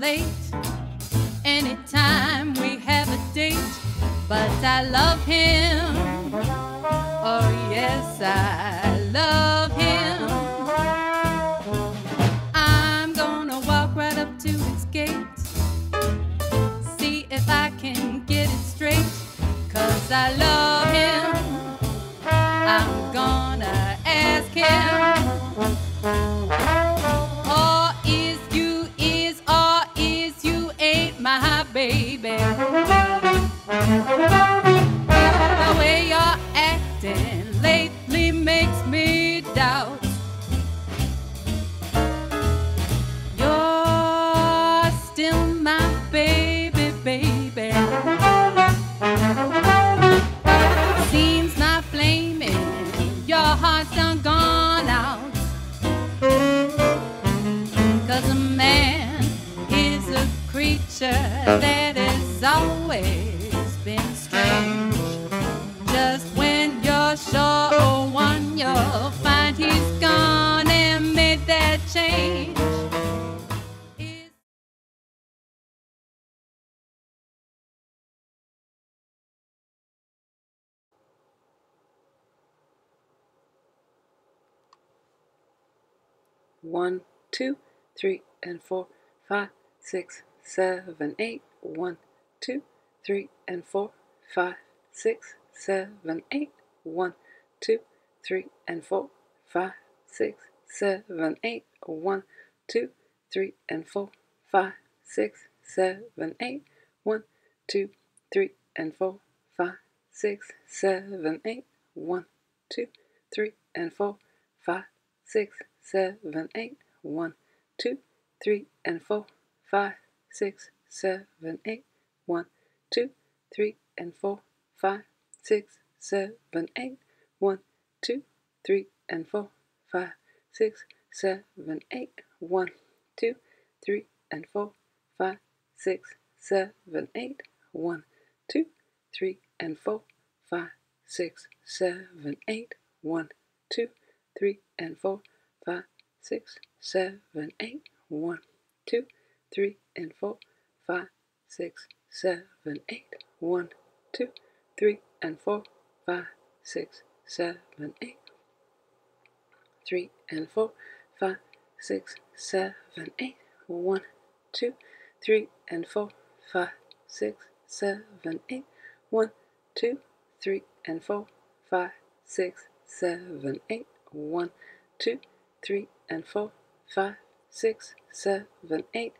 late. Anytime we have a date, but I love him. Oh yes, I love him. I'm gonna walk right up to his gate, see if I can get it straight, 'cause I love him. I'm gonna ask him. Baby, the way you're acting lately makes me doubt you're still my baby, baby. Seems my flame in your heart's done gone out, 'cause a man is a creature that has always been strange. Just when you're sure of one, you'll find he's gone and made that change. One, two, three, and four, 5, 6, 7, 8, 1, 2, 3, and 4, 5, 6, 7, 8, 1, 2, 3, and 4, 5, 6, 7, 8, 1, 2, 3, and 4, 5, 6, 7, 8, 1, 2, 3, and 4, 5, 6, 7, 8, 1, 2, 3, and 4, 5, 6, 7, 8, 1, 2, 3, and 4, 5, 6, 7, 8, 1, 2, 3, and 4, 5, 6, 7, 8, 1, 2, 3, and 4, 5, 6, 7, 8, 1, 2, 3, and 4, 5, 6, 7, 8, 1, 2, 3, and 4, 5, 6, 7, 8, 1, 2, 3, and 4, 5, 6, 7, 8, 1, 2, 3, and 4, 5, 6, 7, 8, 1, 2, 3, and 4, 5, 6, 7, 8, 3, and 4, 5, 6, 7, 8, 1, 2, 3, and 4, 5, 6, 7, 8, 1, 2, 3, and 4, 5, 6, 7, 8, 1, 2, 3, and 4, 5, 6, 7, 8,